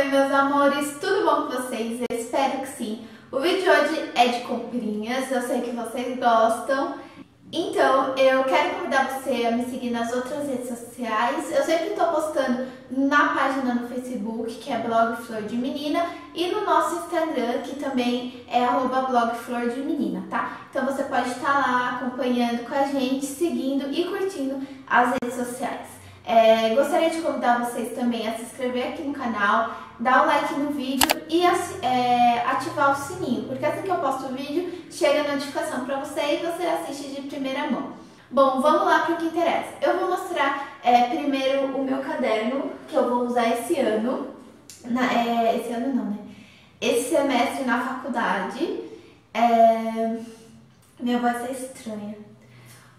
Oi meus amores, tudo bom com vocês? Eu espero que sim. O vídeo de hoje é de comprinhas, eu sei que vocês gostam. Então eu quero convidar você a me seguir nas outras redes sociais. Eu sempre estou postando na página no Facebook, que é Blog Flor de Menina, e no nosso Instagram, que também é @blogflordemenina, tá? Então você pode estar lá acompanhando com a gente, seguindo e curtindo as redes sociais. Gostaria de convidar vocês também a se inscrever aqui no canal, dar um like no vídeo e ativar o sininho, porque assim que eu posto o vídeo, chega a notificação para você e você assiste de primeira mão. Bom, vamos lá para o que interessa. Eu vou mostrar primeiro o meu caderno, que eu vou usar esse ano, esse ano não, né? Esse semestre na faculdade. Minha voz é estranha.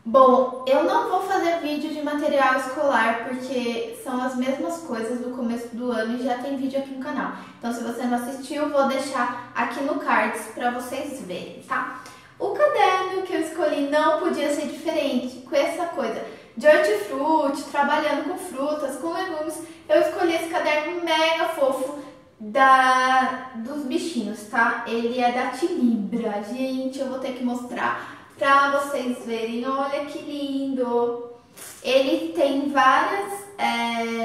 Bom, eu não vou fazer vídeo de material escolar porque são as mesmas coisas do começo do ano e já tem vídeo aqui no canal. Então se você não assistiu, vou deixar aqui no cards pra vocês verem, tá? O caderno que eu escolhi não podia ser diferente, com essa coisa de hortifruti, trabalhando com frutas, com legumes. Eu escolhi esse caderno mega fofo dos bichinhos, tá? Ele é da Tilibra, gente, eu vou ter que mostrar pra vocês verem, olha que lindo! Ele tem várias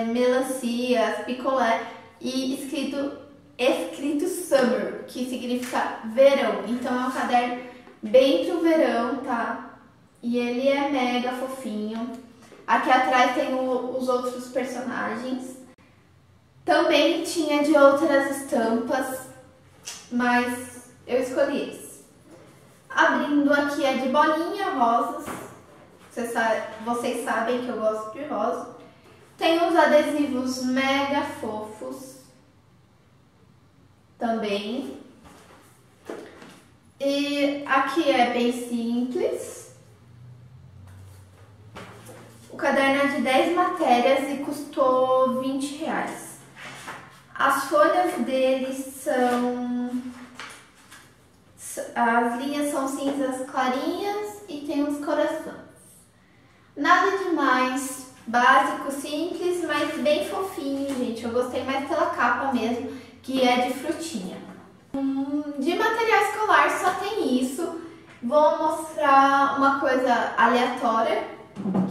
melancias, picolé e escrito summer, que significa verão. Então é um caderno bem pro verão, tá? E ele é mega fofinho. Aqui atrás tem os outros personagens. Também tinha de outras estampas, mas eu escolhi esse. Abrindo aqui é de bolinha, rosas, vocês sabem que eu gosto de rosa. Tem uns adesivos mega fofos também. E aqui é bem simples. O caderno é de 10 matérias e custou R$20. As folhas dele são... As linhas são cinzas clarinhas e tem uns corações. Nada demais, básico, simples, mas bem fofinho, gente. Eu gostei mais pela capa mesmo, que é de frutinha. De material escolar só tem isso. Vou mostrar uma coisa aleatória,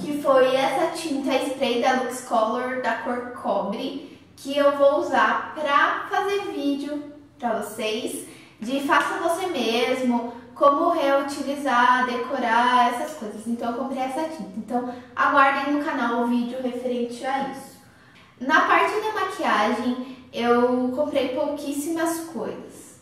que foi essa tinta spray da Luxcolor, da cor cobre, que eu vou usar pra fazer vídeo pra vocês. De faça você mesmo, como reutilizar, decorar, essas coisas. Então eu comprei essa tinta. Então aguardem no canal o vídeo referente a isso. Na parte da maquiagem eu comprei pouquíssimas coisas.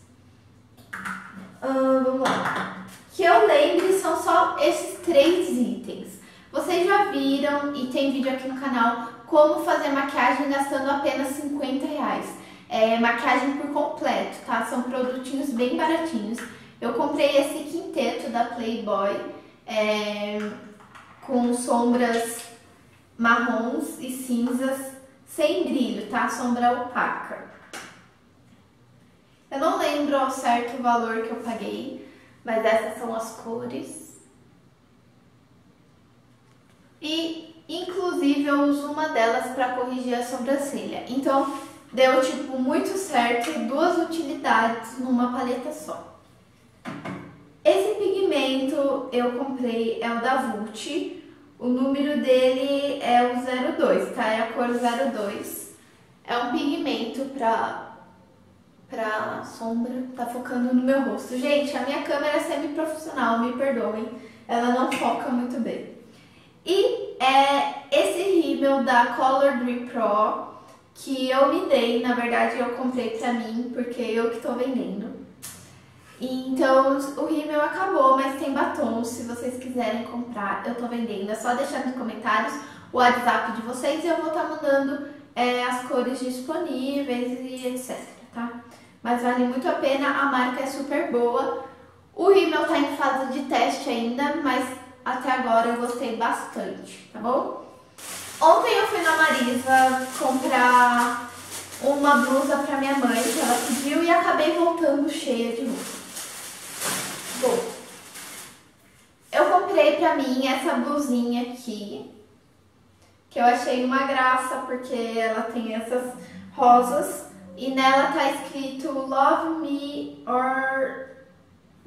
Vamos lá. Que eu lembre são só esses 3 itens. Vocês já viram e tem vídeo aqui no canal como fazer maquiagem gastando apenas R$50. Maquiagem por completo, tá? São produtinhos bem baratinhos. Eu comprei esse quinteto da Playboy com sombras marrons e cinzas sem brilho, tá? Sombra opaca. Eu não lembro ao certo o valor que eu paguei, mas essas são as cores. E, inclusive, eu uso uma delas pra corrigir a sobrancelha. Então... Deu, tipo, muito certo, 2 utilidades numa paleta só. Esse pigmento eu comprei, é o da Vult. O número dele é o 02, tá? É a cor 02. É um pigmento pra sombra. Tá focando no meu rosto. Gente, a minha câmera é semi-profissional, me perdoem. Ela não foca muito bem. E esse rímel da Colourgry Pro... que eu me dei, na verdade eu comprei pra mim, porque eu que tô vendendo. Então o rímel acabou, mas tem batom, se vocês quiserem comprar, eu tô vendendo. É só deixar nos comentários o WhatsApp de vocês e eu vou estar mandando as cores disponíveis e etc, tá? Mas vale muito a pena, a marca é super boa. O rímel tá em fase de teste ainda, mas até agora eu gostei bastante, tá bom? Ontem eu fui na Marisa comprar uma blusa pra minha mãe, que ela pediu, e acabei voltando cheia de roupa. Bom, eu comprei pra mim essa blusinha aqui, que eu achei uma graça, porque ela tem essas rosas. E nela tá escrito Love Me or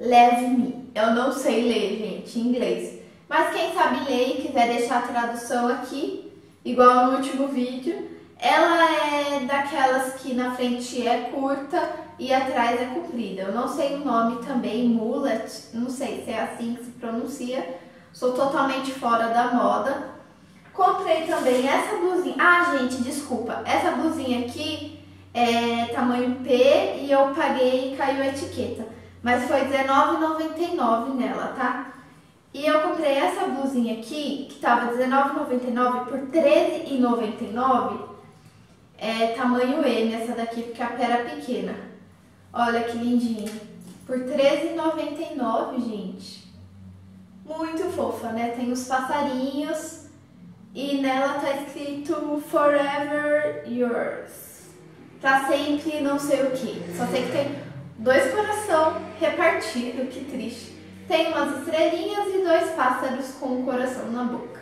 Leave Me. Eu não sei ler, gente, em inglês. Mas quem sabe ler e quiser deixar a tradução aqui, igual no último vídeo, ela é daquelas que na frente é curta e atrás é comprida. Eu não sei o nome também, mullet, não sei se é assim que se pronuncia. Sou totalmente fora da moda. Comprei também essa blusinha. Ah, gente, desculpa. Essa blusinha aqui é tamanho P e eu paguei e caiu a etiqueta. Mas foi R$19,99 nela, tá? E eu comprei essa blusinha aqui, que tava R$19,99 por R$13,99. É tamanho M essa daqui, porque a pera é pequena. Olha que lindinha. Por R$13,99, gente. Muito fofa, né? Tem os passarinhos. E nela tá escrito Forever Yours. Pra sempre não sei o que. Só sei que tem dois coração repartido, que triste. Tem umas estrelinhas e dois pássaros com um coração na boca.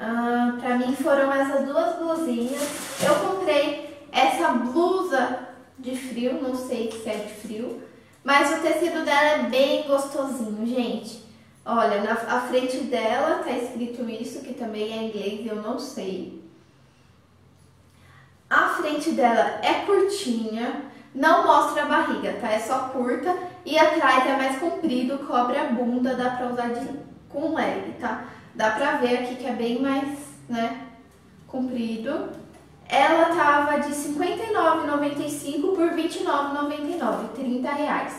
Ah, pra mim foram essas duas blusinhas. Eu comprei essa blusa de frio, não sei se é de frio. Mas o tecido dela é bem gostosinho, gente. Olha, na frente dela tá escrito isso, que também é em inglês, eu não sei. A frente dela é curtinha, não mostra a barriga, tá? É só curta e atrás é mais comprido, cobre a bunda, dá pra usar com leg, tá? Dá pra ver aqui que é bem mais, né, comprido. Ela tava de R$59,95 por R$29,99, R$30.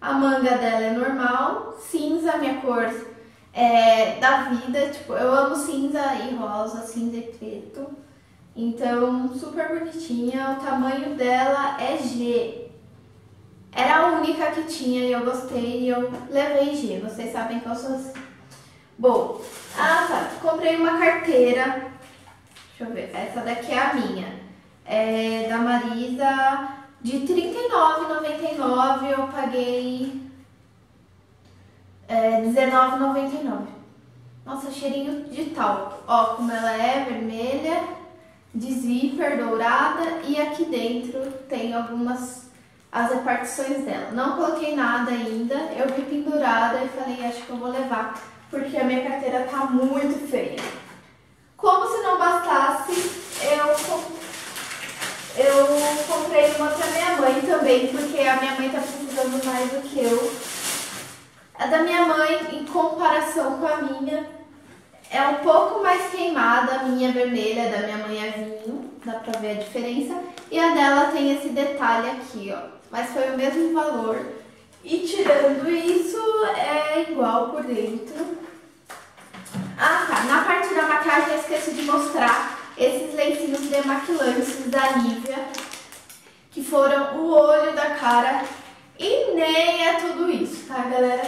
A manga dela é normal, cinza, minha cor é da vida, tipo, eu amo cinza e rosa, cinza e preto. Então, super bonitinha, o tamanho dela é G. Era a única que tinha e eu gostei e eu levei G, vocês sabem que eu sou assim. Bom, tá, comprei uma carteira, deixa eu ver, essa daqui é a minha, é da Marisa. De R$39,99 eu paguei R$19,99. Nossa, cheirinho de talco. Ó, como ela é vermelha, de zíper dourada e aqui dentro tem as repartições dela. Não coloquei nada ainda, eu vi pendurada e falei, acho que eu vou levar, porque a minha carteira tá muito feia. Como se não bastasse, eu comprei uma pra minha mãe também, porque a minha mãe tá precisando mais do que eu. A da minha mãe, em comparação com a minha, é um pouco mais queimada. A minha é vermelha, a da minha mãe é vinho, dá pra ver a diferença. E a dela tem esse detalhe aqui, ó. Mas foi o mesmo valor. E tirando isso, é igual por dentro. Ah, tá. Na parte da maquiagem eu esqueci de mostrar esses lencinhos demaquilantes da Lívia, que foram o olho da cara, e nem é tudo isso, tá, galera?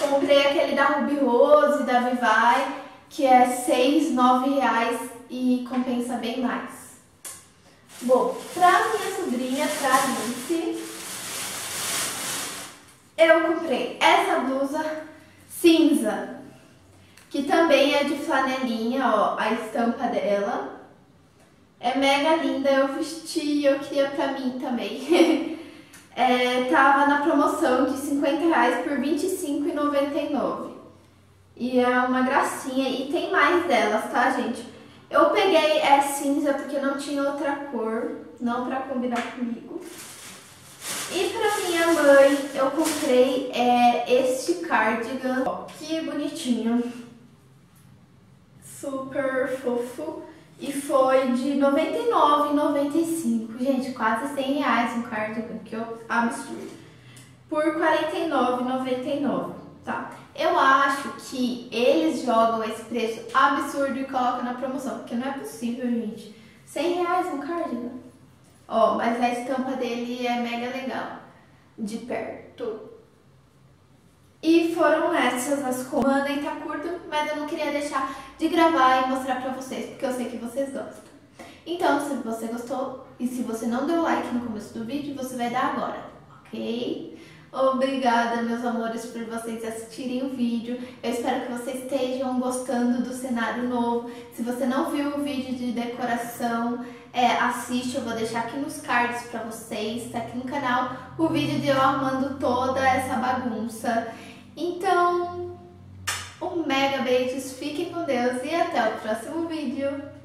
Comprei aquele da Ruby Rose, da Vivai, que é R$6,09 e compensa bem mais. Bom, pra minha sobrinha, pra Alice, eu comprei essa blusa cinza, que também é de flanelinha, ó, a estampa dela. É mega linda, eu vesti, eu queria pra mim também. Tava na promoção de R$50 por R$25,99. E é uma gracinha, e tem mais delas, tá, gente? Eu peguei essa cinza porque não tinha outra cor, não pra combinar comigo. E pra minha mãe, eu comprei este cardigan, ó, que bonitinho. Super fofo. E foi de R$99,95. Gente, quase R$100 um cardigan, que eu absurdo. Por R$49,99, tá? Eu acho que eles jogam esse preço absurdo e colocam na promoção, porque não é possível, gente. R$100 um cardigan. Ó, mas a estampa dele é mega legal, de perto. E foram essas as compras. Mandem, tá curto, mas eu não queria deixar de gravar e mostrar pra vocês, porque eu sei que vocês gostam. Então, se você gostou e se você não deu like no começo do vídeo, você vai dar agora, ok? Obrigada, meus amores, por vocês assistirem o vídeo. Eu espero que vocês estejam gostando do cenário novo. Se você não viu o vídeo de decoração, assiste, eu vou deixar aqui nos cards pra vocês, tá aqui no canal, o vídeo de eu armando toda essa bagunça. Então, um mega beijos, fiquem com Deus e até o próximo vídeo.